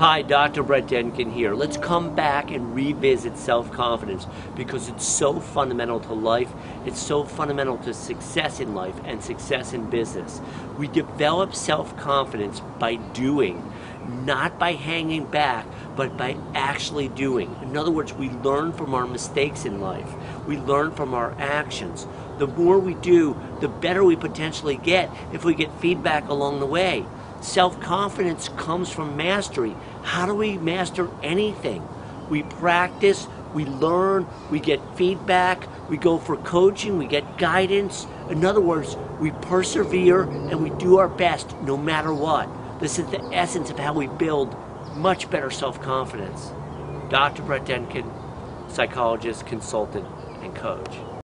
Hi, Dr. Brett Denkin here. Let's come back and revisit self-confidence because it's so fundamental to life, it's so fundamental to success in life and success in business. We develop self-confidence by doing, not by hanging back, but by actually doing. In other words, we learn from our mistakes in life. We learn from our actions. The more we do, the better we potentially get if we get feedback along the way. Self-confidence comes from mastery. How do we master anything? We practice, we learn, we get feedback, we go for coaching, we get guidance. In other words, we persevere and we do our best no matter what. This is the essence of how we build much better self-confidence. Dr. Brett Denkin, psychologist, consultant, and coach.